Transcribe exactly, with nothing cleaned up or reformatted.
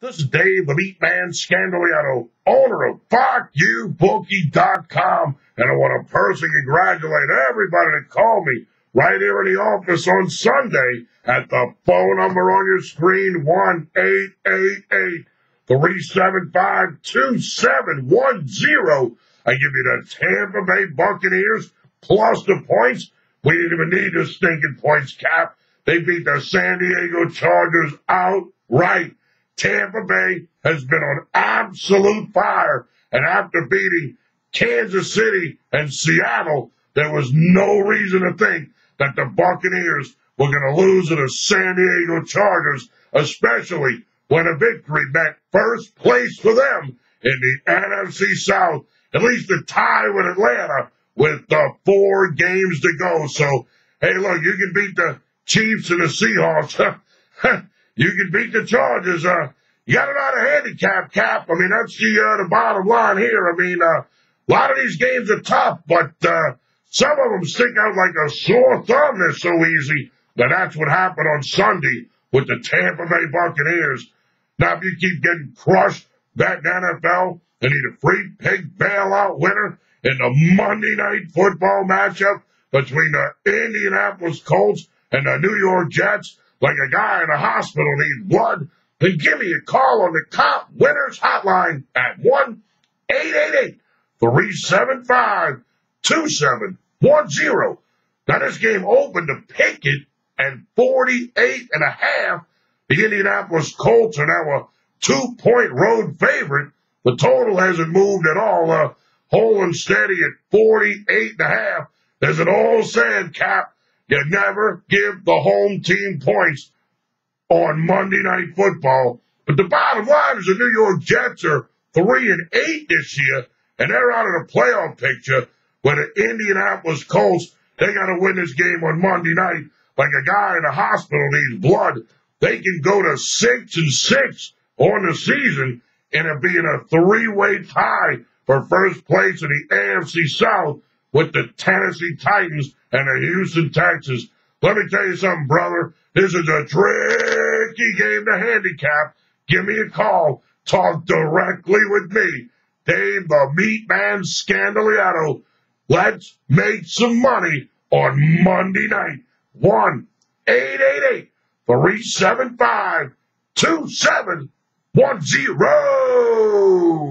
This is Dave, the Meat Man Scandaliato, owner of Fuck You Bookie dot com, and I want to personally congratulate everybody that called me right here in the office on Sunday at the phone number on your screen, one eight eight eight, three seven five, two seven one zero. I give you the Tampa Bay Buccaneers plus the points. We didn't even need the stinking points cap. They beat the San Diego Chargers outright. Tampa Bay has been on absolute fire. And after beating Kansas City and Seattle, there was no reason to think that the Buccaneers were going to lose to the San Diego Chargers, especially when a victory meant first place for them in the N F C South, at least a tie with Atlanta with the four games to go. So, hey, look, you can beat the Chiefs and the Seahawks. You can beat the Chargers. Uh, you got it out of handicap, Cap. I mean, that's the, uh, the bottom line here. I mean, uh, a lot of these games are tough, but uh, some of them stick out like a sore thumb. They're so easy. But that's what happened on Sunday with the Tampa Bay Buccaneers. Now, if you keep getting crushed back in the N F L, they need a free pig bailout winner in the Monday Night Football matchup between the Indianapolis Colts and the New York Jets. Like a guy in a hospital needs blood, then give me a call on the Cop Winners Hotline at one eight eight eight, three seven five, two seven one zero. Now, this game opened to Pickett and forty-eight and a half. The Indianapolis Colts are now a two-point road favorite. The total hasn't moved at all. Uh, holding steady at forty-eight and a half. There's an old saying, Cap. You never give the home team points on Monday Night Football. But the bottom line is the New York Jets are three and eight this year, and they're out of the playoff picture. Where the Indianapolis Colts, they got to win this game on Monday night. Like a guy in a hospital needs blood, they can go to six and six on the season, and it being a three-way tie for first place in the A F C South with the Tennessee Titans and the Houston Texans. Let me tell you something, brother. This is a tricky game to handicap. Give me a call. Talk directly with me, Dave the Meat Man Scandaliato. Let's make some money on Monday night. one eight eight eight, three seven five, two seven one zero.